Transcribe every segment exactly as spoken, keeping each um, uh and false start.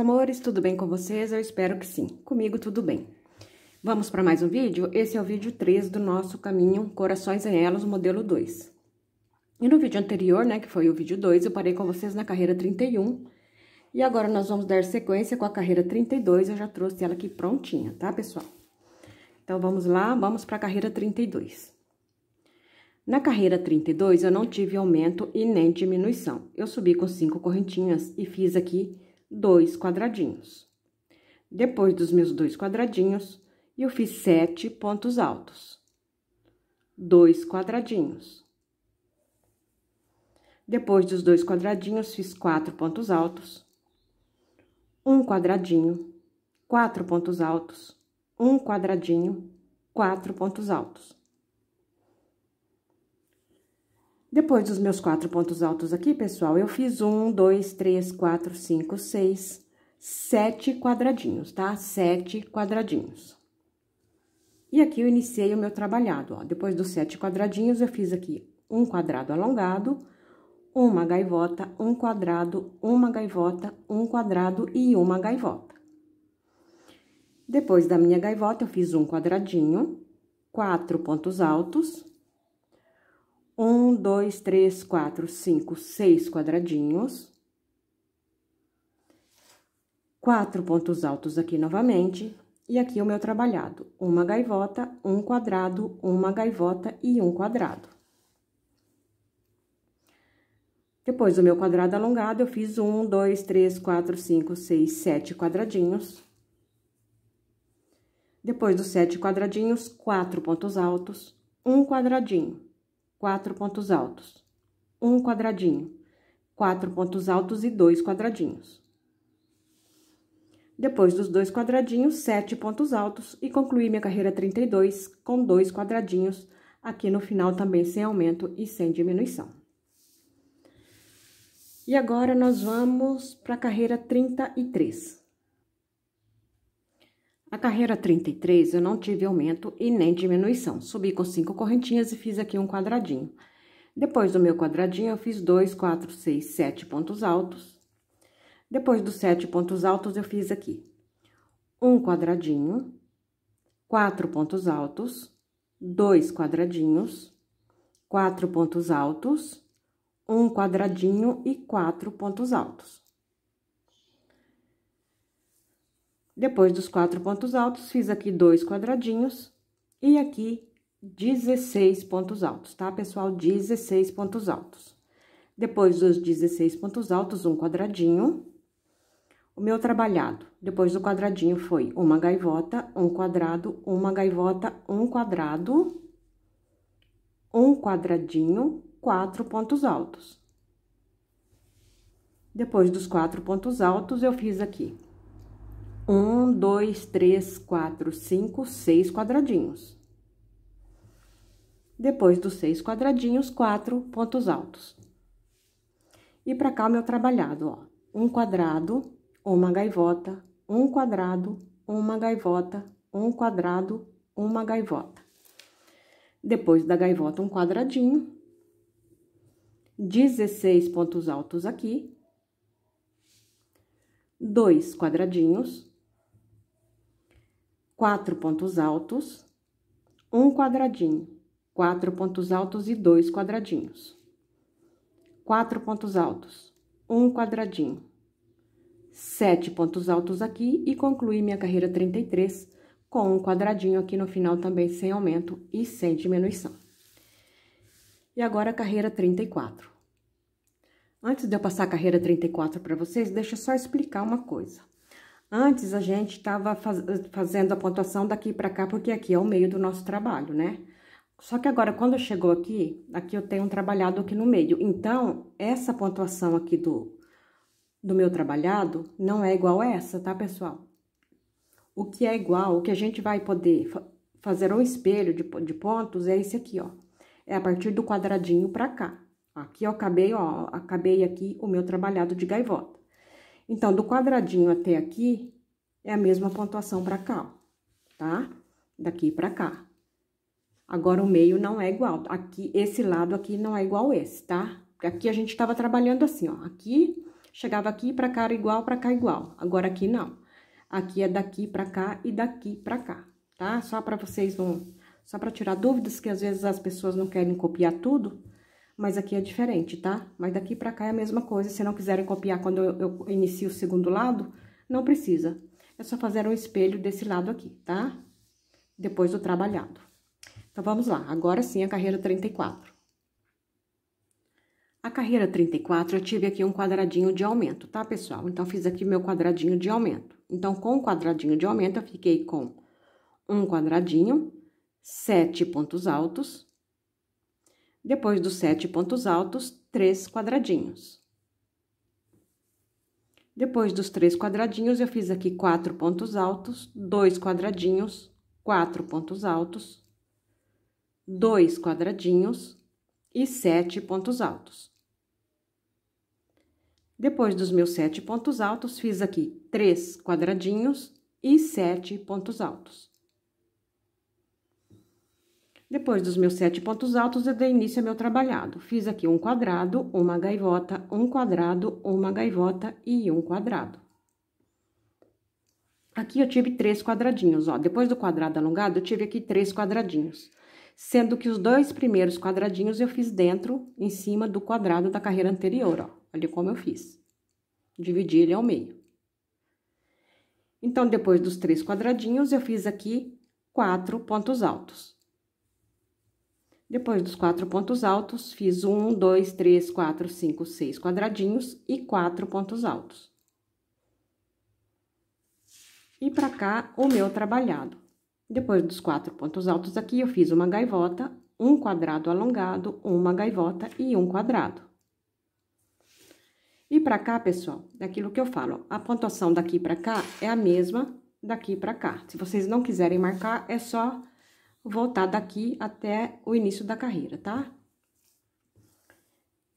amores, tudo bem com vocês? Eu espero que sim, comigo tudo bem. Vamos para mais um vídeo? Esse é o vídeo três do nosso caminho Corações em Elos, modelo dois. E no vídeo anterior, né, que foi o vídeo dois, eu parei com vocês na carreira trinta e um. E agora nós vamos dar sequência com a carreira trinta e dois, eu já trouxe ela aqui prontinha, tá, pessoal? Então, vamos lá, vamos para a carreira trinta e dois. Na carreira trinta e dois, eu não tive aumento e nem diminuição. Eu subi com cinco correntinhas e fiz aqui dois quadradinhos. Depois dos meus dois quadradinhos, eu fiz sete pontos altos. Dois quadradinhos. Depois dos dois quadradinhos, fiz quatro pontos altos. Um quadradinho, quatro pontos altos. Um quadradinho, quatro pontos altos. Depois dos meus quatro pontos altos aqui, pessoal, eu fiz um, dois, três, quatro, cinco, seis, sete quadradinhos, tá? Sete quadradinhos. E aqui eu iniciei o meu trabalhado, ó. Depois dos sete quadradinhos, eu fiz aqui um quadrado alongado, uma gaivota, um quadrado, uma gaivota, um quadrado e uma gaivota. Depois da minha gaivota, eu fiz um quadradinho, quatro pontos altos. Um, dois, três, quatro, cinco, seis quadradinhos. Quatro pontos altos aqui novamente. E aqui o meu trabalhado. Uma gaivota, um quadrado, uma gaivota e um quadrado. Depois do meu quadrado alongado, eu fiz um, dois, três, quatro, cinco, seis, sete quadradinhos. Depois dos sete quadradinhos, quatro pontos altos, um quadradinho. Quatro pontos altos, um quadradinho, quatro pontos altos e dois quadradinhos. Depois dos dois quadradinhos, sete pontos altos e concluí minha carreira trinta e dois com dois quadradinhos, aqui no final também sem aumento e sem diminuição. E agora, nós vamos para a carreira trinta e três. A carreira trinta e três, eu não tive aumento e nem diminuição. Subi com cinco correntinhas e fiz aqui um quadradinho. Depois do meu quadradinho, eu fiz dois, quatro, seis, sete pontos altos. Depois dos sete pontos altos, eu fiz aqui um quadradinho, quatro pontos altos, dois quadradinhos, quatro pontos altos, um quadradinho e quatro pontos altos. Depois dos quatro pontos altos, fiz aqui dois quadradinhos e aqui dezesseis pontos altos, tá, pessoal? dezesseis pontos altos. Depois dos dezesseis pontos altos, um quadradinho. O meu trabalhado, depois do quadradinho, foi uma gaivota, um quadrado, uma gaivota, um quadrado, um quadradinho, quatro pontos altos. Depois dos quatro pontos altos, eu fiz aqui um, dois, três, quatro, cinco, seis quadradinhos. Depois dos seis quadradinhos, quatro pontos altos. E pra cá o meu trabalhado, ó. Um quadrado, uma gaivota, um quadrado, uma gaivota, um quadrado, uma gaivota. Depois da gaivota, um quadradinho. dezesseis pontos altos aqui. Dois quadradinhos. Quatro pontos altos, um quadradinho, quatro pontos altos e dois quadradinhos. Quatro pontos altos, um quadradinho, sete pontos altos aqui e concluí minha carreira trinta e três com um quadradinho aqui no final também sem aumento e sem diminuição. E agora a carreira trinta e quatro. Antes de eu passar a carreira trinta e quatro para vocês, deixa eu só explicar uma coisa. Antes, a gente estava faz, fazendo a pontuação daqui para cá, porque aqui é o meio do nosso trabalho, né? Só que agora, quando chegou aqui, aqui eu tenho um trabalhado aqui no meio. Então, essa pontuação aqui do, do meu trabalhado não é igual a essa, tá, pessoal? O que é igual, o que a gente vai poder fa fazer um espelho de, de pontos é esse aqui, ó. É a partir do quadradinho para cá. Aqui eu acabei, ó, acabei aqui o meu trabalhado de gaivota. Então, do quadradinho até aqui, é a mesma pontuação pra cá, tá? Daqui pra cá. Agora, o meio não é igual. Aqui, esse lado aqui não é igual esse, tá? Porque aqui a gente tava trabalhando assim, ó. Aqui, Chegava aqui pra cá era igual, pra cá igual. Agora aqui não. Aqui é daqui pra cá e daqui pra cá, tá? Só pra vocês não... Só pra tirar dúvidas, que às vezes as pessoas não querem copiar tudo, mas aqui é diferente, tá? Mas daqui pra cá é a mesma coisa. Se não quiserem copiar quando eu, eu inicio o segundo lado, não precisa. É só fazer um espelho desse lado aqui, tá? Depois do trabalhado. Então, vamos lá. Agora sim, a carreira trinta e quatro. A carreira trinta e quatro, eu tive aqui um quadradinho de aumento, tá, pessoal? Então, fiz aqui meu quadradinho de aumento. Então, com o quadradinho de aumento, eu fiquei com um quadradinho, sete pontos altos. Depois dos sete pontos altos, três quadradinhos. Depois dos três quadradinhos, eu fiz aqui quatro pontos altos, dois quadradinhos, quatro pontos altos, dois quadradinhos e sete pontos altos. Depois dos meus sete pontos altos, fiz aqui três quadradinhos e sete pontos altos. Depois dos meus sete pontos altos, eu dei início ao meu trabalhado. Fiz aqui um quadrado, uma gaivota, um quadrado, uma gaivota e um quadrado. Aqui eu tive três quadradinhos, ó. Depois do quadrado alongado, eu tive aqui três quadradinhos. Sendo que os dois primeiros quadradinhos eu fiz dentro, em cima do quadrado da carreira anterior, ó. Olha como eu fiz. Dividi ele ao meio. Então, depois dos três quadradinhos, eu fiz aqui quatro pontos altos. Depois dos quatro pontos altos, fiz um, dois, três, quatro, cinco, seis quadradinhos e quatro pontos altos. E pra cá, o meu trabalhado. Depois dos quatro pontos altos aqui, eu fiz uma gaivota, um quadrado alongado, uma gaivota e um quadrado. E pra cá, pessoal, é aquilo que eu falo, a pontuação daqui pra cá é a mesma daqui pra cá. Se vocês não quiserem marcar, é só voltar daqui até o início da carreira, tá?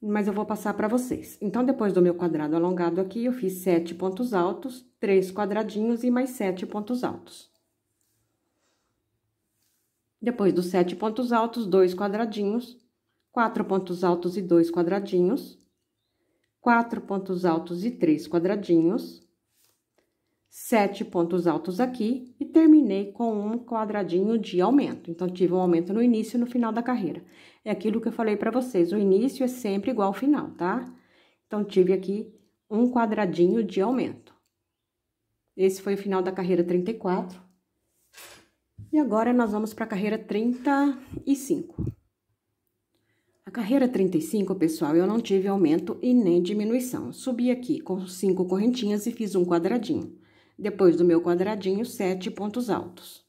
Mas eu vou passar pra vocês. Então, depois do meu quadrado alongado aqui, eu fiz sete pontos altos, três quadradinhos e mais sete pontos altos. Depois dos sete pontos altos, dois quadradinhos, quatro pontos altos e dois quadradinhos, quatro pontos altos e três quadradinhos, sete pontos altos aqui e terminei com um quadradinho de aumento. Então, tive um aumento no início e no final da carreira. É aquilo que eu falei pra vocês, o início é sempre igual ao final, tá? Então, tive aqui um quadradinho de aumento. Esse foi o final da carreira trinta e quatro. E agora, nós vamos para a carreira trinta e cinco. A carreira trinta e cinco, pessoal, eu não tive aumento e nem diminuição. Subi aqui com cinco correntinhas e fiz um quadradinho. Depois do meu quadradinho, sete pontos altos.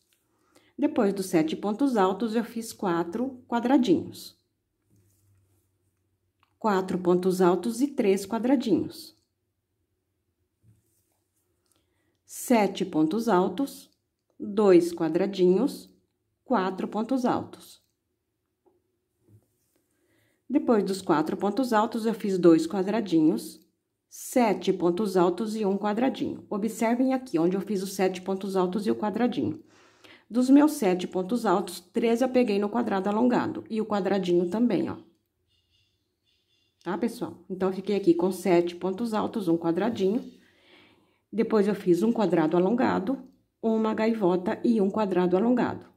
Depois dos sete pontos altos, eu fiz quatro quadradinhos. Quatro pontos altos e três quadradinhos. Sete pontos altos. Dois quadradinhos, quatro pontos altos. Depois dos quatro pontos altos, eu fiz dois quadradinhos, sete pontos altos e um quadradinho. Observem aqui onde eu fiz os sete pontos altos e o quadradinho. Dos meus sete pontos altos, três eu peguei no quadrado alongado e o quadradinho também, ó. Tá, pessoal? Então, eu fiquei aqui com sete pontos altos, um quadradinho. Depois, eu fiz um quadrado alongado, uma gaivota e um quadrado alongado.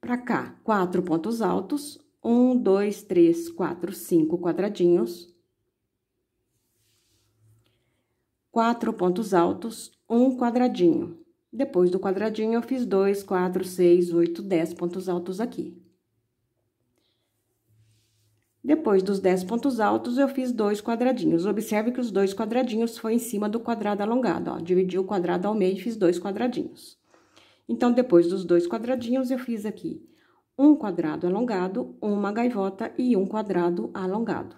Pra cá, quatro pontos altos, um, dois, três, quatro, cinco quadradinhos. Quatro pontos altos, um quadradinho. Depois do quadradinho, eu fiz dois, quatro, seis, oito, dez pontos altos aqui. Depois dos dez pontos altos, eu fiz dois quadradinhos. Observe que os dois quadradinhos foi em cima do quadrado alongado, ó. Dividi o quadrado ao meio e fiz dois quadradinhos. Então, depois dos dois quadradinhos, eu fiz aqui um quadrado alongado, uma gaivota e um quadrado alongado.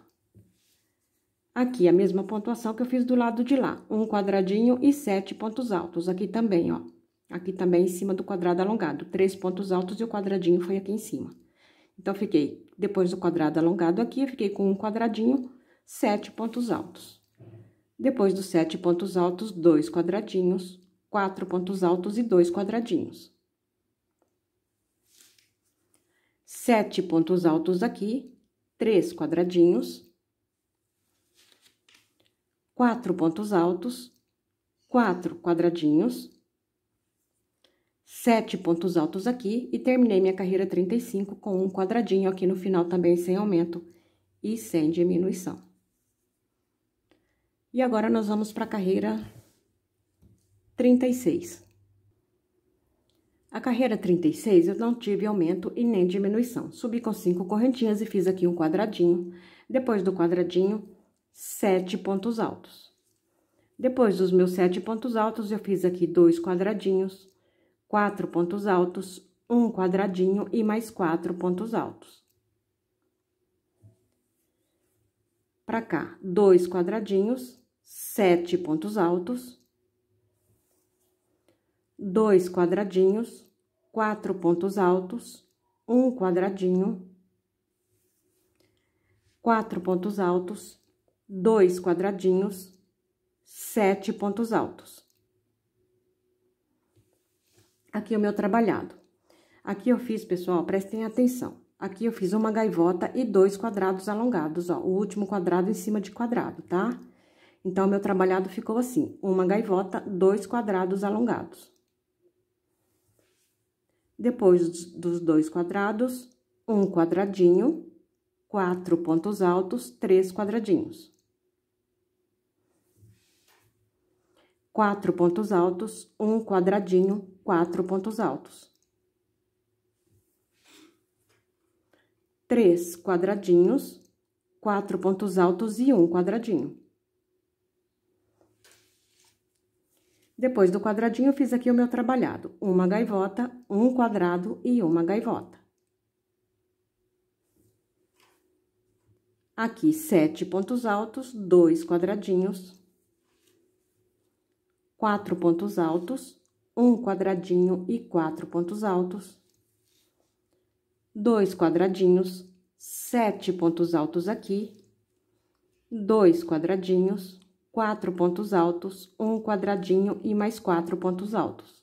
Aqui, a mesma pontuação que eu fiz do lado de lá. Um quadradinho e sete pontos altos. Aqui também, ó. Aqui também em cima do quadrado alongado. Três pontos altos e o quadradinho foi aqui em cima. Então, fiquei... Depois do quadrado alongado aqui, eu fiquei com um quadradinho, sete pontos altos. Depois dos sete pontos altos, dois quadradinhos, quatro pontos altos e dois quadradinhos. Sete pontos altos aqui, três quadradinhos. quatro pontos altos, quatro quadradinhos, sete pontos altos aqui e terminei minha carreira trinta e cinco com um quadradinho aqui no final também sem aumento e sem diminuição. E agora nós vamos para a carreira trinta e seis. A carreira trinta e seis eu não tive aumento e nem diminuição. Subi com cinco correntinhas e fiz aqui um quadradinho. Depois do quadradinho, sete pontos altos. Depois dos meus sete pontos altos, eu fiz aqui dois quadradinhos, quatro pontos altos, um quadradinho e mais quatro pontos altos. Para cá, dois quadradinhos, sete pontos altos, dois quadradinhos, quatro pontos altos, um quadradinho, quatro pontos altos, dois quadradinhos, sete pontos altos. Aqui é o meu trabalhado. Aqui eu fiz, pessoal, prestem atenção. Aqui eu fiz uma gaivota e dois quadrados alongados, ó, o último quadrado em cima de quadrado, tá? Então, meu trabalhado ficou assim, uma gaivota, dois quadrados alongados. Depois dos dois quadrados, um quadradinho, quatro pontos altos, três quadradinhos. Quatro pontos altos, um quadradinho, quatro pontos altos. Três quadradinhos, quatro pontos altos e um quadradinho. Depois do quadradinho, eu fiz aqui o meu trabalhado. Uma gaivota, um quadrado e uma gaivota. Aqui, sete pontos altos, dois quadradinhos, quatro pontos altos, um quadradinho e quatro pontos altos. Dois quadradinhos, sete pontos altos aqui, dois quadradinhos, quatro pontos altos, um quadradinho e mais quatro pontos altos.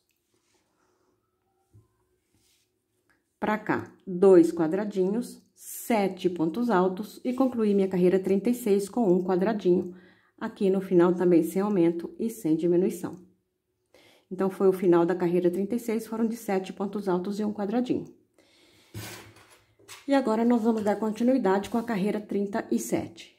Para cá, dois quadradinhos, sete pontos altos e concluí minha carreira trinta e seis com um quadradinho. Aqui no final também sem aumento e sem diminuição. Então, foi o final da carreira trinta e seis, foram de sete pontos altos e um quadradinho. E agora, nós vamos dar continuidade com a carreira trinta e sete.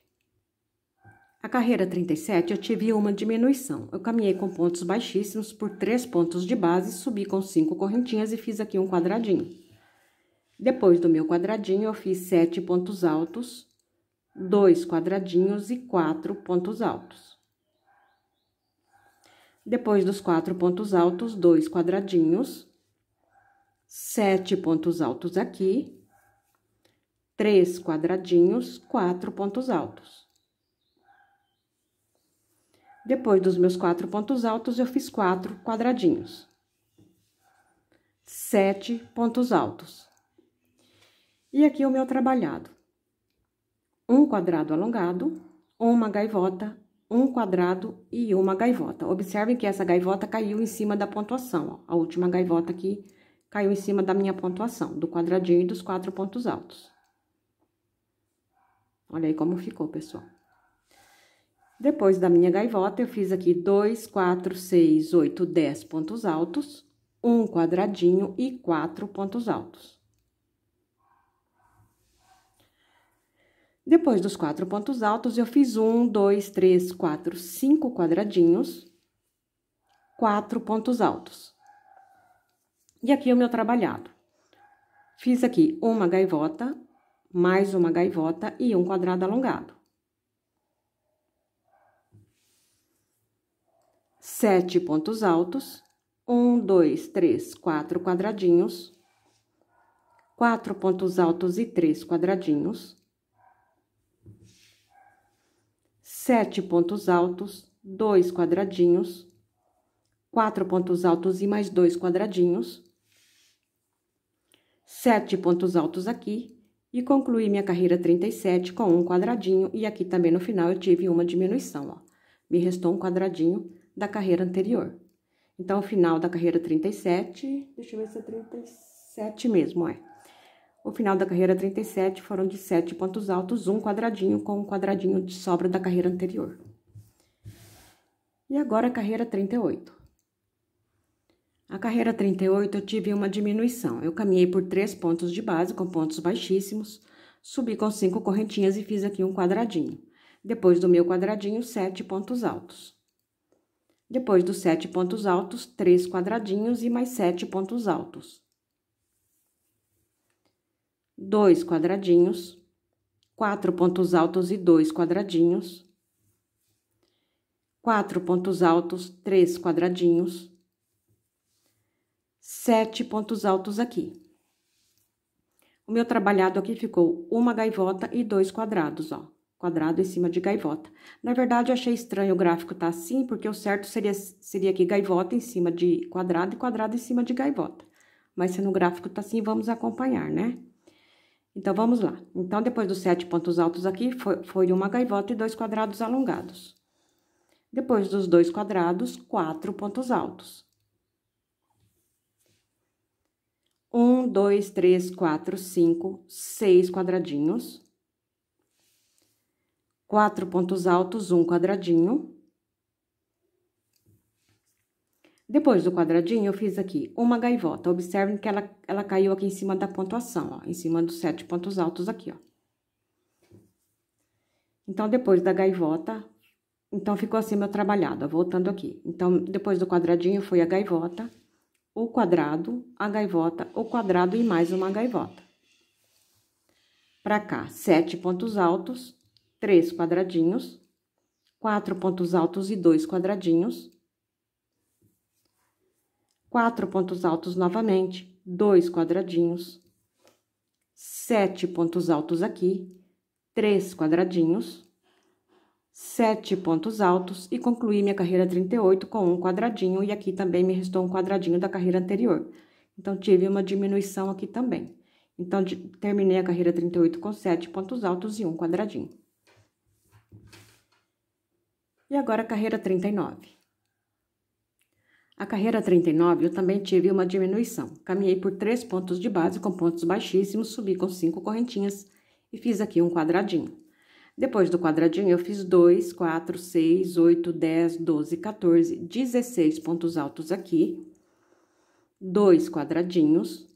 A carreira trinta e sete, eu tive uma diminuição. Eu caminhei com pontos baixíssimos por três pontos de base, subi com cinco correntinhas e fiz aqui um quadradinho. Depois do meu quadradinho, eu fiz sete pontos altos, dois quadradinhos e quatro pontos altos. Depois dos quatro pontos altos, dois quadradinhos, sete pontos altos aqui, três quadradinhos, quatro pontos altos. Depois dos meus quatro pontos altos, eu fiz quatro quadradinhos. Sete pontos altos. E aqui o meu trabalhado. Um quadrado alongado, uma gaivota, um quadrado e uma gaivota. Observem que essa gaivota caiu em cima da pontuação, ó. A última gaivota aqui caiu em cima da minha pontuação, do quadradinho e dos quatro pontos altos. Olha aí como ficou, pessoal. Depois da minha gaivota, eu fiz aqui dois, quatro, seis, oito, dez pontos altos, um quadradinho e quatro pontos altos. Depois dos quatro pontos altos, eu fiz um, dois, três, quatro, cinco quadradinhos, quatro pontos altos. E aqui é o meu trabalhado. Fiz aqui uma gaivota, mais uma gaivota e um quadrado alongado. Sete pontos altos, um, dois, três, quatro quadradinhos, quatro pontos altos e três quadradinhos, sete pontos altos, dois quadradinhos, quatro pontos altos e mais dois quadradinhos, sete pontos altos aqui e concluí minha carreira trinta e sete com um quadradinho e aqui também no final eu tive uma diminuição, ó. Me restou um quadradinho da carreira anterior. Então, o final da carreira trinta e sete, deixa eu ver se é trinta e sete mesmo, é. O final da carreira trinta e sete foram de sete pontos altos, um quadradinho com um quadradinho de sobra da carreira anterior. E agora a carreira trinta e oito. A carreira trinta e oito eu tive uma diminuição. Eu caminhei por três pontos de base com pontos baixíssimos, subi com cinco correntinhas e fiz aqui um quadradinho. Depois do meu quadradinho, sete pontos altos. Depois dos sete pontos altos, três quadradinhos e mais sete pontos altos. Dois quadradinhos, quatro pontos altos e dois quadradinhos. Quatro pontos altos, três quadradinhos. Sete pontos altos aqui. O meu trabalhado aqui ficou uma gaivota e dois quadrados, ó. Quadrado em cima de gaivota. Na verdade, eu achei estranho o gráfico tá assim, porque o certo seria, seria aqui gaivota em cima de quadrado e quadrado em cima de gaivota. Mas se no gráfico tá assim, vamos acompanhar, né? Então, vamos lá. Então, depois dos sete pontos altos aqui, foi, foi uma gaivota e dois quadrados alongados. Depois dos dois quadrados, quatro pontos altos. Um, dois, três, quatro, cinco, seis quadradinhos. Quatro pontos altos, um quadradinho. Depois do quadradinho, eu fiz aqui uma gaivota. Observem que ela, ela caiu aqui em cima da pontuação, ó, em cima dos sete pontos altos aqui, ó. Então, depois da gaivota, então, ficou assim meu trabalhado, ó, voltando aqui. Então, depois do quadradinho, foi a gaivota, o quadrado, a gaivota, o quadrado e mais uma gaivota. Pra cá, sete pontos altos. Três quadradinhos, quatro pontos altos e dois quadradinhos, quatro pontos altos novamente, dois quadradinhos, sete pontos altos aqui, três quadradinhos, sete pontos altos e concluí minha carreira trinta e oito com um quadradinho e aqui também me restou um quadradinho da carreira anterior. Então, tive uma diminuição aqui também. Então, de, terminei a carreira trinta e oito com sete pontos altos e um quadradinho. E agora, a carreira trinta e nove. A carreira trinta e nove, eu também tive uma diminuição. Caminhei por três pontos de base com pontos baixíssimos, subi com cinco correntinhas e fiz aqui um quadradinho. Depois do quadradinho, eu fiz dois, quatro, seis, oito, dez, doze, quatorze, dezesseis pontos altos aqui. Dois quadradinhos,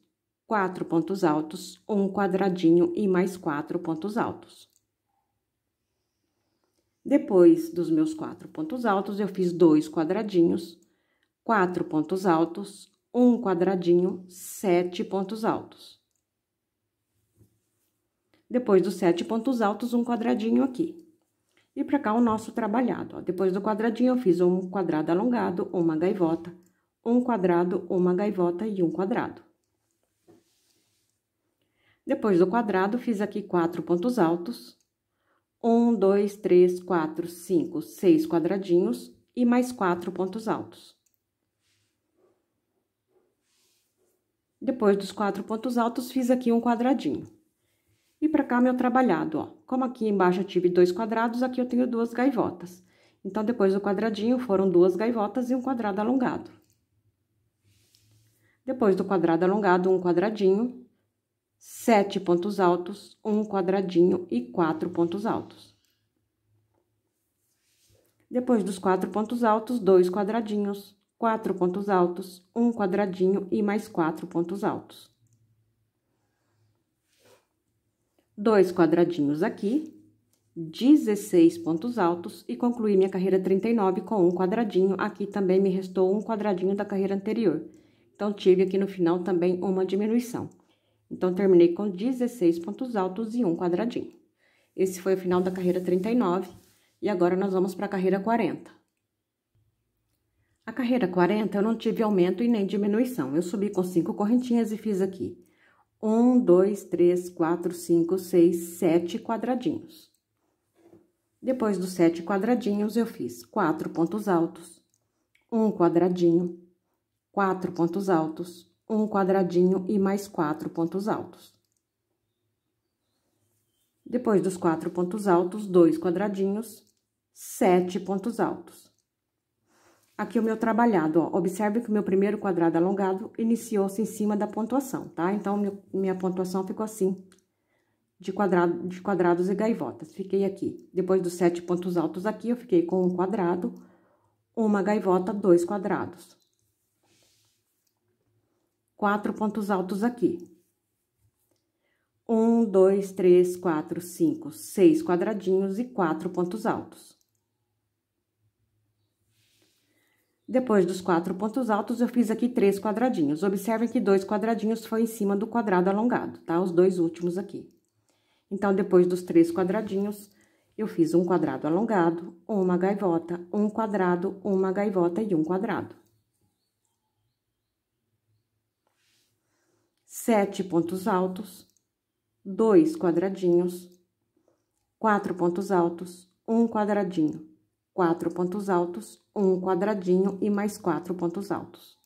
quatro pontos altos, um quadradinho e mais quatro pontos altos. Depois dos meus quatro pontos altos, eu fiz dois quadradinhos, quatro pontos altos, um quadradinho, sete pontos altos. Depois dos sete pontos altos, um quadradinho aqui. E pra cá o nosso trabalhado, ó. Depois do quadradinho, eu fiz um quadrado alongado, uma gaivota, um quadrado, uma gaivota e um quadrado. Depois do quadrado, fiz aqui quatro pontos altos. Um, dois, três, quatro, cinco, seis quadradinhos e mais quatro pontos altos. Depois dos quatro pontos altos, fiz aqui um quadradinho. E pra cá, meu trabalhado, ó. Como aqui embaixo eu tive dois quadrados, aqui eu tenho duas gaivotas. Então, depois do quadradinho, foram duas gaivotas e um quadrado alongado. Depois do quadrado alongado, um quadradinho. Sete pontos altos, um quadradinho e quatro pontos altos. Depois dos quatro pontos altos, dois quadradinhos, quatro pontos altos, um quadradinho e mais quatro pontos altos. Dois quadradinhos aqui, dezesseis pontos altos e concluí minha carreira trinta e nove com um quadradinho. Aqui também me restou um quadradinho da carreira anterior. Então, tive aqui no final também uma diminuição. Então, terminei com dezesseis pontos altos e um quadradinho. Esse foi o final da carreira trinta e nove, e agora nós vamos para a carreira quarenta. A carreira quarenta, eu não tive aumento e nem diminuição. Eu subi com cinco correntinhas e fiz aqui um, dois, três, quatro, cinco, seis, sete quadradinhos. Depois dos sete quadradinhos, eu fiz quatro pontos altos, um quadradinho, quatro pontos altos, um quadradinho e mais quatro pontos altos. Depois dos quatro pontos altos, dois quadradinhos, sete pontos altos. Aqui o meu trabalhado, ó. Observe que o meu primeiro quadrado alongado iniciou-se em cima da pontuação, tá? Então, meu, minha pontuação ficou assim, de, quadrado, de quadrados e gaivotas. Fiquei aqui. Depois dos sete pontos altos aqui, eu fiquei com um quadrado, uma gaivota, dois quadrados. Quatro pontos altos aqui. Um, dois, três, quatro, cinco, seis quadradinhos e quatro pontos altos. Depois dos quatro pontos altos, eu fiz aqui três quadradinhos. Observem que dois quadradinhos foi em cima do quadrado alongado, tá? Os dois últimos aqui. Então, depois dos três quadradinhos, eu fiz um quadrado alongado, uma gaivota, um quadrado, uma gaivota e um quadrado. Sete pontos altos, dois quadradinhos, quatro pontos altos, um quadradinho. Quatro pontos altos, um quadradinho e mais quatro pontos altos.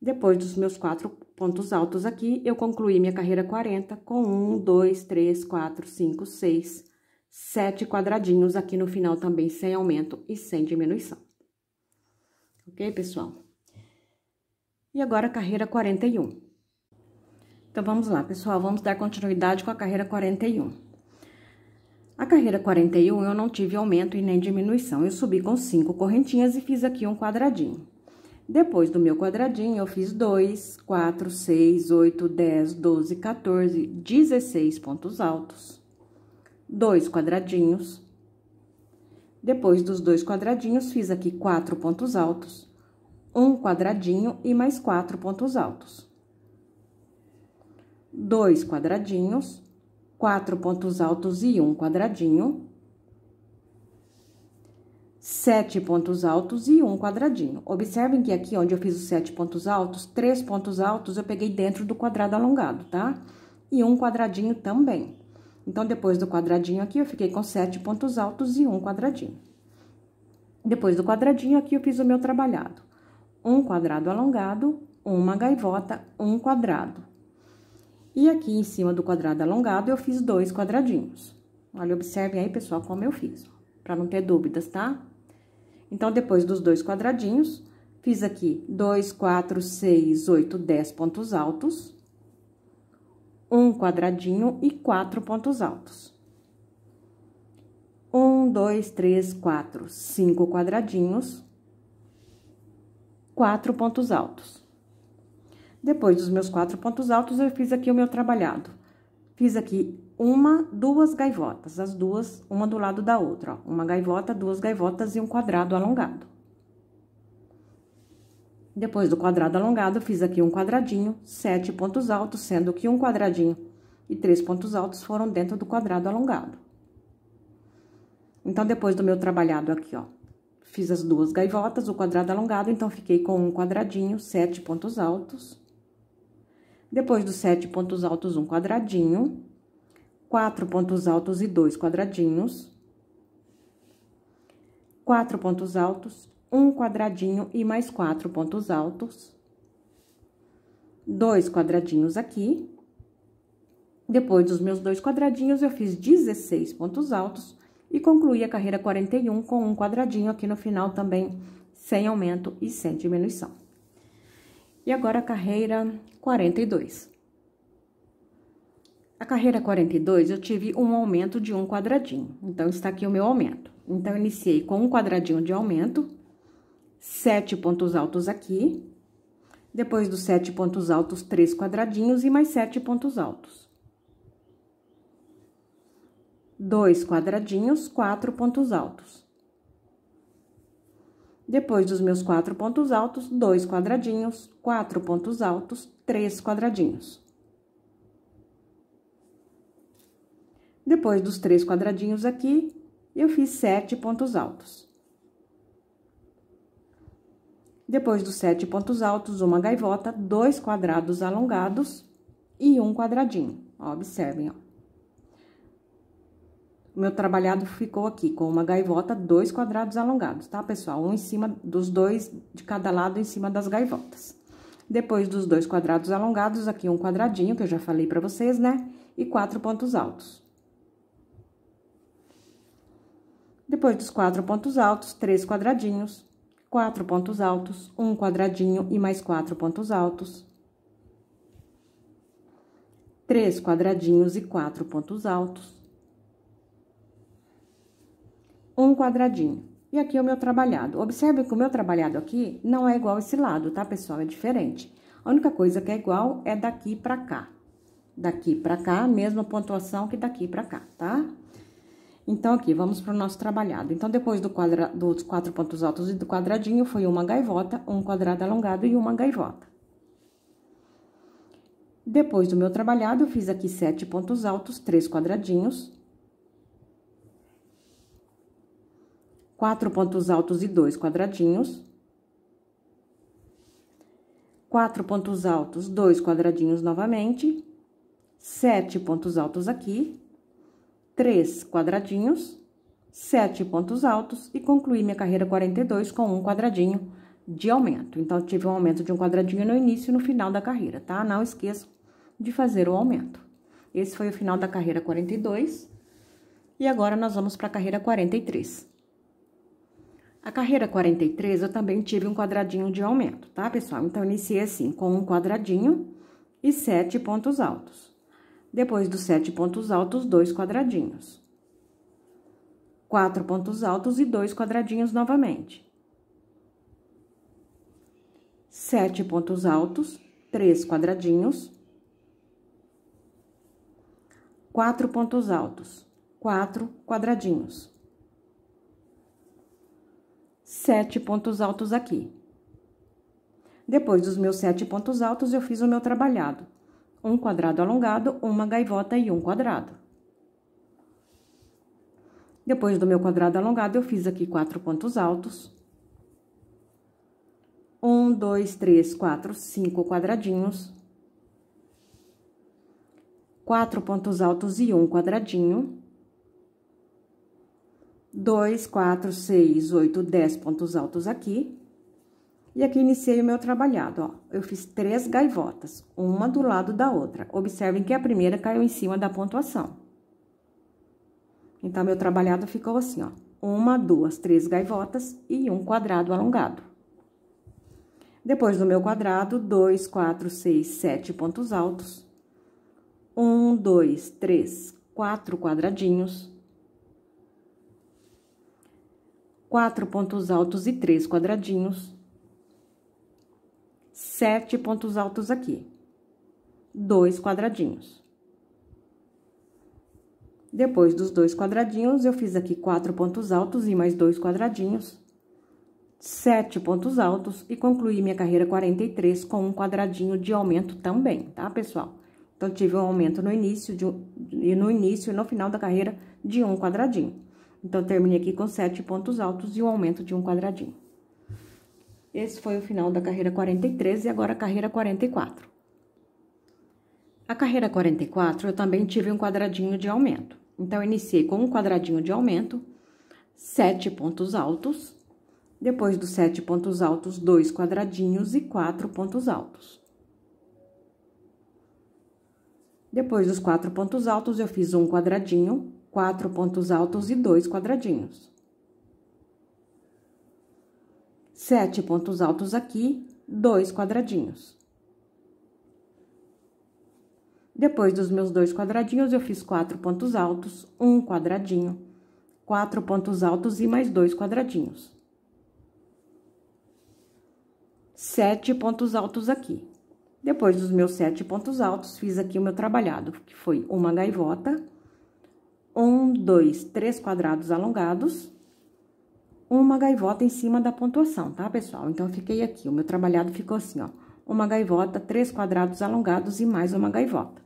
Depois dos meus quatro pontos altos aqui, eu concluí minha carreira quarenta com um, dois, três, quatro, cinco, seis, sete quadradinhos aqui no final também, sem aumento e sem diminuição. Ok, pessoal? E agora a carreira quarenta e um. Então, vamos lá, pessoal, vamos dar continuidade com a carreira quarenta e um. A carreira quarenta e um, eu não tive aumento e nem diminuição, eu subi com cinco correntinhas e fiz aqui um quadradinho. Depois do meu quadradinho, eu fiz dois, quatro, seis, oito, dez, doze, quatorze, dezesseis pontos altos, dois quadradinhos. Depois dos dois quadradinhos, fiz aqui quatro pontos altos, um quadradinho e mais quatro pontos altos. Dois quadradinhos. Quatro pontos altos e um quadradinho. Sete pontos altos e um quadradinho. Observem que aqui onde eu fiz os sete pontos altos, três pontos altos eu peguei dentro do quadrado alongado, tá? E um quadradinho também. Então, depois do quadradinho aqui, eu fiquei com sete pontos altos e um quadradinho. Depois do quadradinho aqui, eu fiz o meu trabalhado. Um quadrado alongado, uma gaivota, um quadrado. E aqui em cima do quadrado alongado, eu fiz dois quadradinhos. Olha, observem aí, pessoal, como eu fiz, pra não ter dúvidas, tá? Então, depois dos dois quadradinhos, fiz aqui dois, quatro, seis, oito, dez pontos altos, um quadradinho e quatro pontos altos. Um, dois, três, quatro, cinco quadradinhos, quatro pontos altos. Depois dos meus quatro pontos altos, eu fiz aqui o meu trabalhado. Fiz aqui uma, duas gaivotas, as duas, uma do lado da outra, ó. Uma gaivota, duas gaivotas e um quadrado alongado. Depois do quadrado alongado, fiz aqui um quadradinho, sete pontos altos, sendo que um quadradinho e três pontos altos foram dentro do quadrado alongado. Então, depois do meu trabalhado aqui, ó, fiz as duas gaivotas, o quadrado alongado, então, fiquei com um quadradinho, sete pontos altos. Depois dos sete pontos altos, um quadradinho, quatro pontos altos e dois quadradinhos, quatro pontos altos, um quadradinho e mais quatro pontos altos, dois quadradinhos aqui. Depois dos meus dois quadradinhos, eu fiz dezesseis pontos altos e concluí a carreira quarenta e um com um quadradinho aqui no final também, sem aumento e sem diminuição. E agora a carreira quarenta e dois. A carreira quarenta e dois, eu tive um aumento de um quadradinho. Então, está aqui o meu aumento. Então, eu iniciei com um quadradinho de aumento, sete pontos altos aqui. Depois dos sete pontos altos, três quadradinhos e mais sete pontos altos. Dois quadradinhos, quatro pontos altos. Depois dos meus quatro pontos altos, dois quadradinhos, quatro pontos altos, três quadradinhos. Depois dos três quadradinhos aqui, eu fiz sete pontos altos. Depois dos sete pontos altos, uma gaivota, dois quadrados alongados e um quadradinho. Ó, observem, ó. Meu trabalhado ficou aqui com uma gaivota, dois quadrados alongados, tá, pessoal? Um em cima dos dois, de cada lado, em cima das gaivotas. Depois dos dois quadrados alongados, aqui um quadradinho, que eu já falei pra vocês, né? E quatro pontos altos. Depois dos quatro pontos altos, três quadradinhos, quatro pontos altos, um quadradinho e mais quatro pontos altos. Três quadradinhos e quatro pontos altos. um quadradinho. E aqui é o meu trabalhado. Observe que o meu trabalhado aqui não é igual a esse lado, tá, pessoal? É diferente. A única coisa que é igual é daqui pra cá. Daqui pra cá, mesma pontuação que daqui pra cá, tá? Então, aqui, vamos pro nosso trabalhado. Então, depois do quadra... dos quatro pontos altos e do quadradinho, foi uma gaivota, um quadrado alongado e uma gaivota. Depois do meu trabalhado, eu fiz aqui sete pontos altos, três quadradinhos. Quatro pontos altos e dois quadradinhos. Quatro pontos altos, dois quadradinhos novamente. Sete pontos altos aqui. Três quadradinhos. Sete pontos altos. E concluí minha carreira quarenta e dois com um quadradinho de aumento. Então, tive um aumento de um quadradinho no início e no final da carreira, tá? Não esqueça de fazer o aumento. Esse foi o final da carreira quarenta e dois. E agora, nós vamos para a carreira quarenta e três. A carreira quarenta e três, eu também tive um quadradinho de aumento, tá, pessoal? Então, iniciei assim, com um quadradinho e sete pontos altos. Depois dos sete pontos altos, dois quadradinhos. Quatro pontos altos e dois quadradinhos novamente. Sete pontos altos, três quadradinhos. Quatro pontos altos, quatro quadradinhos. Sete pontos altos aqui. Depois dos meus sete pontos altos, eu fiz o meu trabalhado. Um quadrado alongado, uma gaivota e um quadrado. Depois do meu quadrado alongado, eu fiz aqui quatro pontos altos. Um, dois, três, quatro, cinco quadradinhos. Quatro pontos altos e um quadradinho. Dois, quatro, seis, oito, dez pontos altos aqui. E aqui iniciei o meu trabalhado, ó. Eu fiz três gaivotas, uma do lado da outra. Observem que a primeira caiu em cima da pontuação. Então, meu trabalhado ficou assim, ó. Uma, duas, três gaivotas e um quadrado alongado. Depois do meu quadrado, dois, quatro, seis, sete pontos altos. Um, dois, três, quatro quadradinhos. Quatro pontos altos e três quadradinhos. Sete pontos altos aqui. Dois quadradinhos. Depois dos dois quadradinhos, eu fiz aqui quatro pontos altos e mais dois quadradinhos. Sete pontos altos e concluí minha carreira quarenta e três com um quadradinho de aumento também, tá, pessoal? Então, tive um aumento no início de um, no início e no final da carreira de um quadradinho. Então, terminei aqui com sete pontos altos e um aumento de um quadradinho. Esse foi o final da carreira quarenta e três e agora a carreira quarenta e quatro. A carreira quarenta e quatro, eu também tive um quadradinho de aumento. Então, eu iniciei com um quadradinho de aumento, sete pontos altos. Depois dos sete pontos altos, dois quadradinhos e quatro pontos altos. Depois dos quatro pontos altos, eu fiz um quadradinho. Quatro pontos altos e dois quadradinhos. Sete pontos altos aqui, dois quadradinhos. Depois dos meus dois quadradinhos, eu fiz quatro pontos altos, um quadradinho, quatro pontos altos e mais dois quadradinhos. Sete pontos altos aqui. Depois dos meus sete pontos altos, fiz aqui o meu trabalhado, que foi uma gaivota. Um, dois, três quadrados alongados, uma gaivota em cima da pontuação, tá, pessoal? Então, eu fiquei aqui, o meu trabalhado ficou assim, ó. Uma gaivota, três quadrados alongados e mais uma gaivota.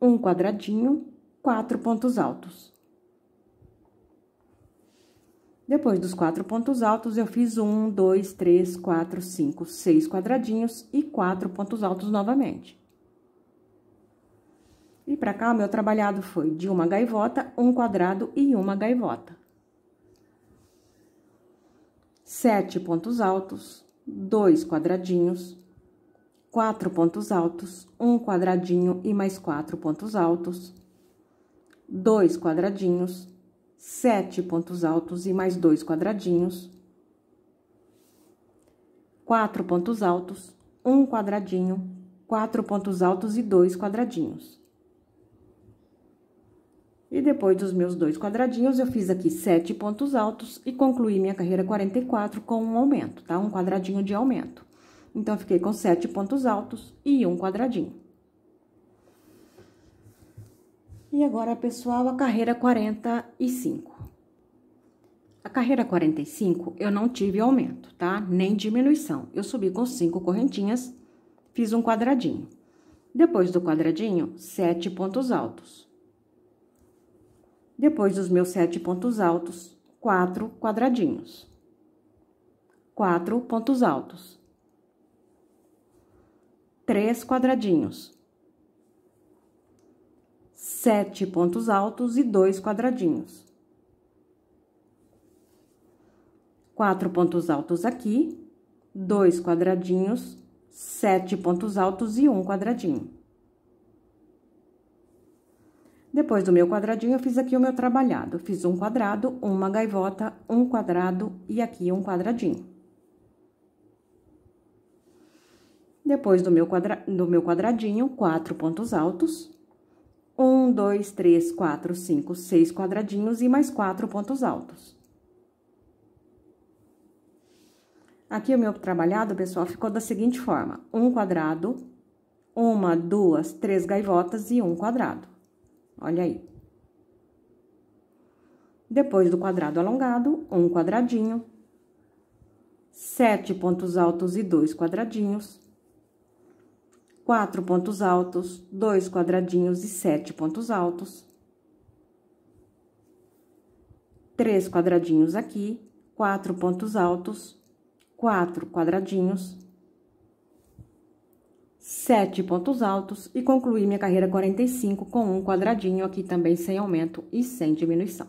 Um quadradinho, quatro pontos altos. Depois dos quatro pontos altos, eu fiz um, dois, três, quatro, cinco, seis quadradinhos e quatro pontos altos novamente. E pra cá, o meu trabalhado foi de uma gaivota, um quadrado e uma gaivota. Sete pontos altos, dois quadradinhos, quatro pontos altos, um quadradinho e mais quatro pontos altos, dois quadradinhos, sete pontos altos e mais dois quadradinhos, quatro pontos altos, um quadradinho, quatro pontos altos e dois quadradinhos. E depois dos meus dois quadradinhos, eu fiz aqui sete pontos altos e concluí minha carreira quarenta e quatro com um aumento, tá? Um quadradinho de aumento. Então, eu fiquei com sete pontos altos e um quadradinho. E agora, pessoal, a carreira quarenta e cinco. A carreira quarenta e cinco, eu não tive aumento, tá? Nem diminuição. Eu subi com cinco correntinhas, fiz um quadradinho. Depois do quadradinho, sete pontos altos. Depois dos meus sete pontos altos, quatro quadradinhos. Quatro pontos altos. Três quadradinhos. Sete pontos altos e dois quadradinhos. Quatro pontos altos aqui, dois quadradinhos, sete pontos altos e um quadradinho. Depois do meu quadradinho, eu fiz aqui o meu trabalhado. Eu fiz um quadrado, uma gaivota, um quadrado e aqui um quadradinho. Depois do meu, quadra... do meu quadradinho, quatro pontos altos. Um, dois, três, quatro, cinco, seis quadradinhos e mais quatro pontos altos. Aqui o meu trabalhado, pessoal, ficou da seguinte forma. Um quadrado, uma, duas, três gaivotas e um quadrado. Olha aí. Depois do quadrado alongado, um quadradinho, sete pontos altos e dois quadradinhos, quatro pontos altos, dois quadradinhos e sete pontos altos, três quadradinhos aqui, quatro pontos altos, quatro quadradinhos, sete pontos altos e concluí minha carreira quarenta e cinco com um quadradinho aqui também sem aumento e sem diminuição.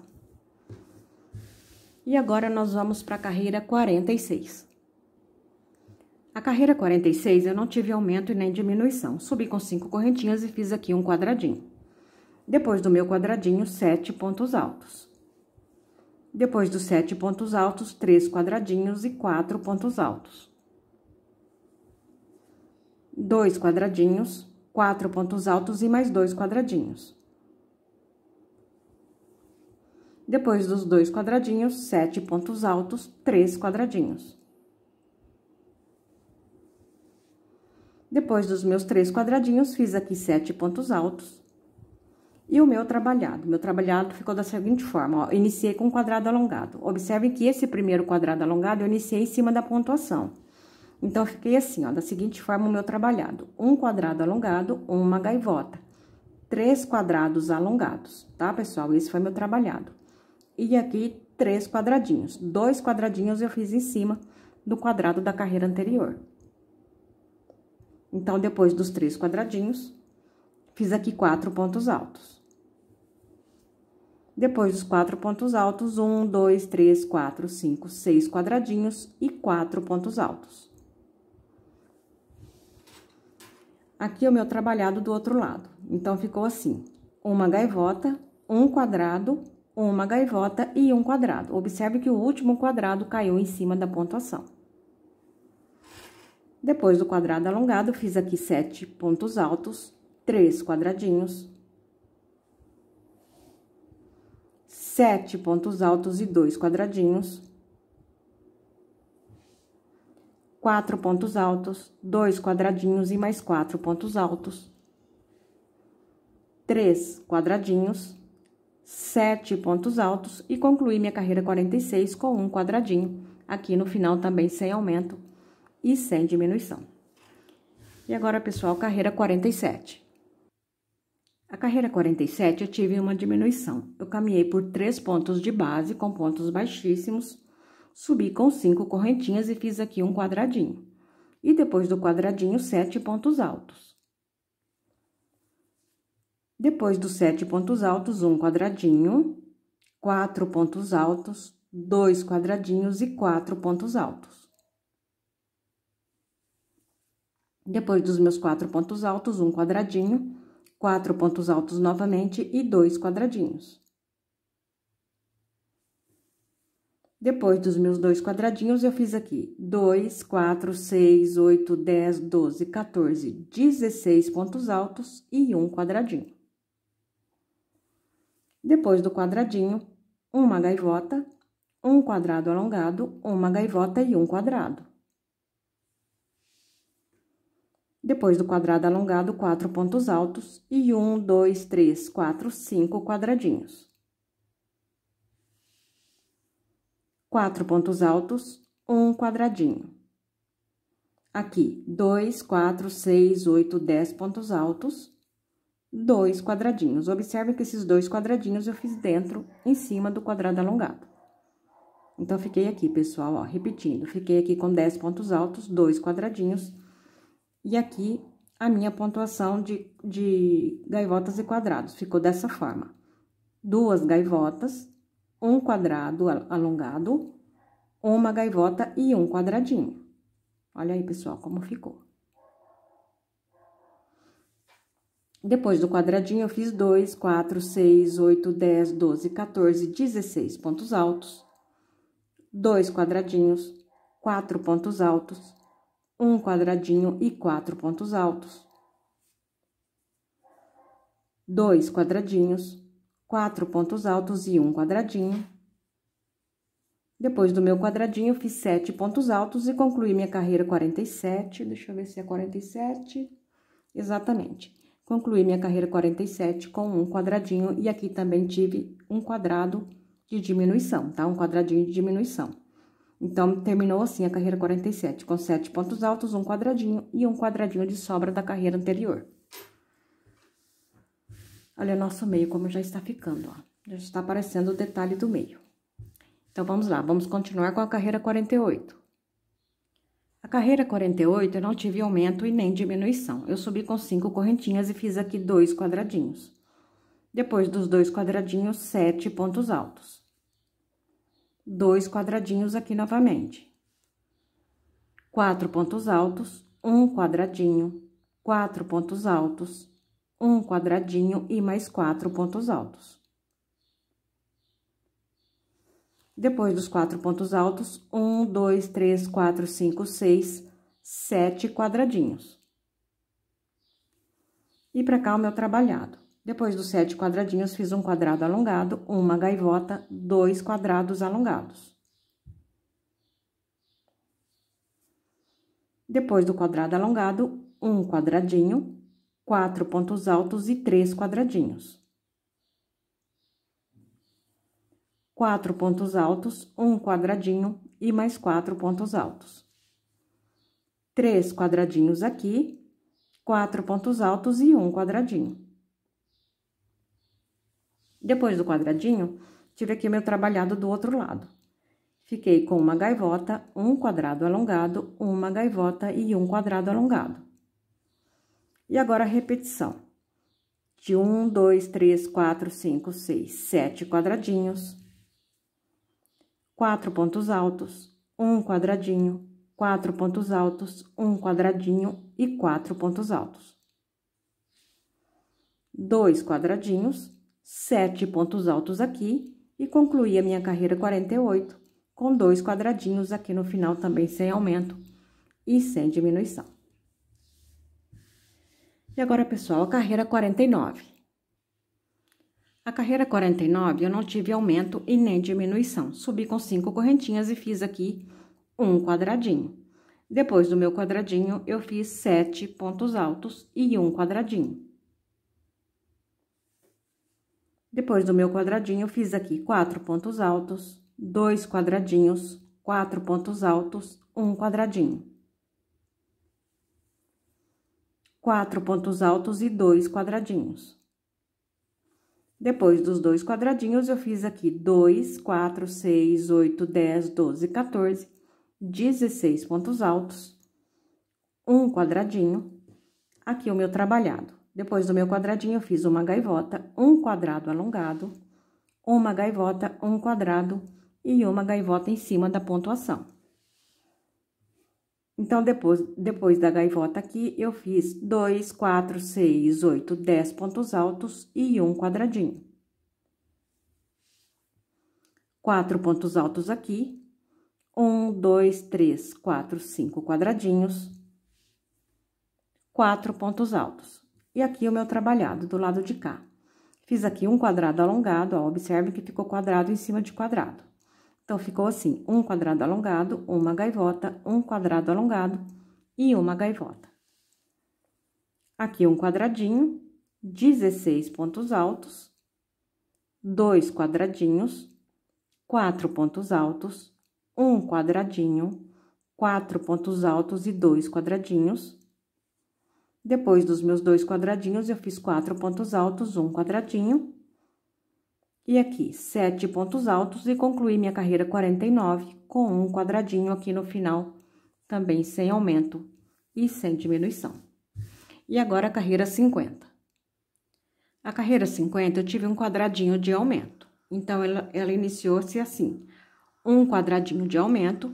E agora nós vamos para a carreira quarenta e seis. A carreira quarenta e seis eu não tive aumento e nem diminuição, subi com cinco correntinhas e fiz aqui um quadradinho. Depois do meu quadradinho, sete pontos altos. Depois dos sete pontos altos, três quadradinhos e quatro pontos altos. Dois quadradinhos, quatro pontos altos e mais dois quadradinhos. Depois dos dois quadradinhos, sete pontos altos, três quadradinhos. Depois dos meus três quadradinhos, fiz aqui sete pontos altos. E o meu trabalhado. Meu trabalhado ficou da seguinte forma, ó. Eu iniciei com um quadrado alongado. Observe que esse primeiro quadrado alongado eu iniciei em cima da pontuação. Então, eu fiquei assim, ó, da seguinte forma o meu trabalhado. Um quadrado alongado, uma gaivota. Três quadrados alongados, tá, pessoal? Esse foi meu trabalhado. E aqui, três quadradinhos. Dois quadradinhos eu fiz em cima do quadrado da carreira anterior. Então, depois dos três quadradinhos, fiz aqui quatro pontos altos. Depois dos quatro pontos altos, um, dois, três, quatro, cinco, seis quadradinhos e quatro pontos altos. Aqui é o meu trabalhado do outro lado. Então, ficou assim, uma gaivota, um quadrado, uma gaivota e um quadrado. Observe que o último quadrado caiu em cima da pontuação. Depois do quadrado alongado, fiz aqui sete pontos altos, três quadradinhos, sete pontos altos e dois quadradinhos, quatro pontos altos, dois quadradinhos e mais quatro pontos altos, três quadradinhos, sete pontos altos e concluí minha carreira quarenta e seis com um quadradinho, aqui no final também sem aumento e sem diminuição. E agora, pessoal, carreira quarenta e sete. A carreira quarenta e sete eu tive uma diminuição. Eu caminhei por três pontos de base com pontos baixíssimos. Subi com cinco correntinhas e fiz aqui um quadradinho. E depois do quadradinho, sete pontos altos. Depois dos sete pontos altos, um quadradinho, quatro pontos altos, dois quadradinhos e quatro pontos altos. Depois dos meus quatro pontos altos, um quadradinho, quatro pontos altos novamente e dois quadradinhos. Depois dos meus dois quadradinhos, eu fiz aqui dois, quatro, seis, oito, dez, doze, quatorze, dezesseis pontos altos e um quadradinho. Depois do quadradinho, uma gaivota, um quadrado alongado, uma gaivota e um quadrado. Depois do quadrado alongado, quatro pontos altos e um, dois, três, quatro, cinco quadradinhos. Quatro pontos altos, um quadradinho. Aqui, dois, quatro, seis, oito, dez pontos altos, dois quadradinhos. Observe que esses dois quadradinhos eu fiz dentro, em cima do quadrado alongado. Então, fiquei aqui, pessoal, ó, repetindo. Fiquei aqui com dez pontos altos, dois quadradinhos. E aqui, a minha pontuação de, de gaivotas e quadrados ficou dessa forma. Duas gaivotas, um quadrado alongado, uma gaivota e um quadradinho. Olha aí, pessoal, como ficou. Depois do quadradinho, eu fiz dois, quatro, seis, oito, dez, doze, quatorze, dezesseis pontos altos. Dois quadradinhos, quatro pontos altos. Um quadradinho e quatro pontos altos. Dois quadradinhos, quatro pontos altos e um quadradinho. Depois do meu quadradinho, eu fiz sete pontos altos e concluí minha carreira quarenta e sete. Deixa eu ver se é quarenta e sete. Exatamente. Concluí minha carreira quarenta e sete com um quadradinho e aqui também tive um quadrado de diminuição, tá? Um quadradinho de diminuição. Então, terminou assim a carreira quarenta e sete, com sete pontos altos, um quadradinho e um quadradinho de sobra da carreira anterior. Olha o nosso meio como já está ficando, ó. Já está aparecendo o detalhe do meio. Então, vamos lá, vamos continuar com a carreira quarenta e oito. A carreira quarenta e oito, eu não tive aumento e nem diminuição. Eu subi com cinco correntinhas e fiz aqui dois quadradinhos. Depois dos dois quadradinhos, sete pontos altos. Dois quadradinhos aqui novamente. Quatro pontos altos, um quadradinho, quatro pontos altos, um quadradinho e mais quatro pontos altos. Depois dos quatro pontos altos, um, dois, três, quatro, cinco, seis, sete quadradinhos. E pra cá o meu trabalhado. Depois dos sete quadradinhos, fiz um quadrado alongado, uma gaivota, dois quadrados alongados. Depois do quadrado alongado, um quadradinho, quatro pontos altos e três quadradinhos. Quatro pontos altos, um quadradinho e mais quatro pontos altos. Três quadradinhos aqui, quatro pontos altos e um quadradinho. Depois do quadradinho, tive aqui o meu trabalhado do outro lado. Fiquei com uma gaivota, um quadrado alongado, uma gaivota e um quadrado alongado. E agora, a repetição. De um, dois, três, quatro, cinco, seis, sete quadradinhos. Quatro pontos altos, um quadradinho, quatro pontos altos, um quadradinho e quatro pontos altos. Dois quadradinhos. Sete pontos altos aqui e concluí a minha carreira quarenta e oito com dois quadradinhos aqui no final também sem aumento e sem diminuição. E agora, pessoal, a carreira quarenta e nove. A carreira quarenta e nove eu não tive aumento e nem diminuição. Subi com cinco correntinhas e fiz aqui um quadradinho. Depois do meu quadradinho, eu fiz sete pontos altos e um quadradinho. Depois do meu quadradinho, eu fiz aqui quatro pontos altos, dois quadradinhos, quatro pontos altos, um quadradinho. Quatro pontos altos e dois quadradinhos. Depois dos dois quadradinhos, eu fiz aqui dois, quatro, seis, oito, dez, doze, quatorze, dezesseis pontos altos, um quadradinho. Aqui o meu trabalhado. Depois do meu quadradinho, eu fiz uma gaivota, um quadrado alongado, uma gaivota, um quadrado e uma gaivota em cima da pontuação. Então, depois, depois da gaivota aqui, eu fiz dois, quatro, seis, oito, dez pontos altos e um quadradinho. Quatro pontos altos aqui, um, dois, três, quatro, cinco quadradinhos, quatro pontos altos. E aqui o meu trabalhado do lado de cá. Fiz aqui um quadrado alongado, ó, observe que ficou quadrado em cima de quadrado. Então, ficou assim, um quadrado alongado, uma gaivota, um quadrado alongado e uma gaivota. Aqui um quadradinho, dezesseis pontos altos, dois quadradinhos, quatro pontos altos, um quadradinho, quatro pontos altos e dois quadradinhos. Depois dos meus dois quadradinhos, eu fiz quatro pontos altos, um quadradinho. E aqui, sete pontos altos e concluí minha carreira quarenta e nove com um quadradinho aqui no final, também sem aumento e sem diminuição. E agora, a carreira cinquenta. A carreira cinquenta, eu tive um quadradinho de aumento. Então, ela, ela iniciou-se assim, um quadradinho de aumento,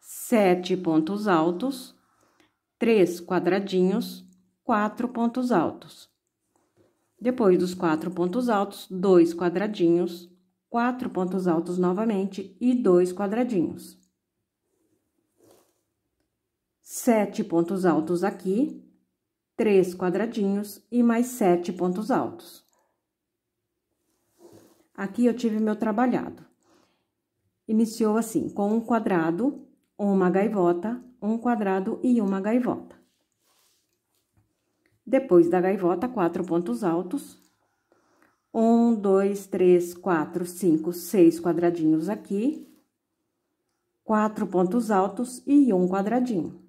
sete pontos altos, três quadradinhos, quatro pontos altos. Depois dos quatro pontos altos, dois quadradinhos, quatro pontos altos novamente e dois quadradinhos. Sete pontos altos aqui, três quadradinhos e mais sete pontos altos. Aqui eu tive meu trabalhado. Iniciou assim, com um quadrado, uma gaivota, um quadrado e uma gaivota. Depois da gaivota, quatro pontos altos. Um, dois, três, quatro, cinco, seis quadradinhos aqui. Quatro pontos altos e um quadradinho.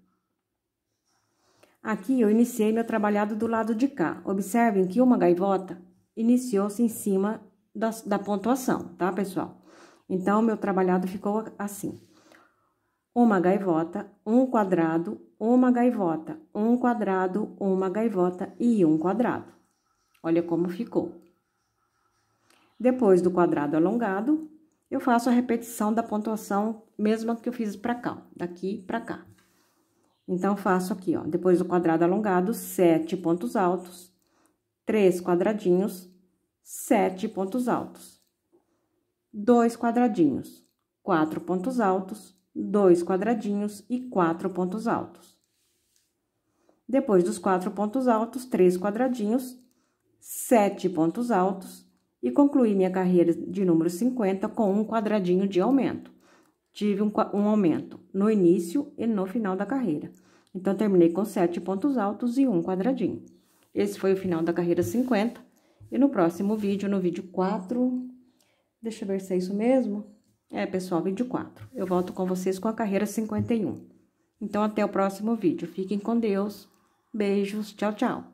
Aqui eu iniciei meu trabalhado do lado de cá. Observem que uma gaivota iniciou-se em cima da, da pontuação, tá, pessoal? Então, meu trabalhado ficou assim. Uma gaivota, um quadrado, uma gaivota, um quadrado, uma gaivota e um quadrado. Olha como ficou. Depois do quadrado alongado, eu faço a repetição da pontuação mesma que eu fiz pra cá, daqui pra cá. Então, faço aqui, ó, depois do quadrado alongado, sete pontos altos, três quadradinhos, sete pontos altos, dois quadradinhos, quatro pontos altos, dois quadradinhos e quatro pontos altos. Depois dos quatro pontos altos, três quadradinhos, sete pontos altos e concluí minha carreira de número cinquenta com um quadradinho de aumento. Tive um, um aumento no início e no final da carreira. Então, terminei com sete pontos altos e um quadradinho. Esse foi o final da carreira cinquenta e no próximo vídeo, no vídeo quatro, deixa eu ver se é isso mesmo. É, pessoal, vídeo quatro. Eu volto com vocês com a carreira cinquenta e um. Então, até o próximo vídeo. Fiquem com Deus. Beijos. Tchau, tchau.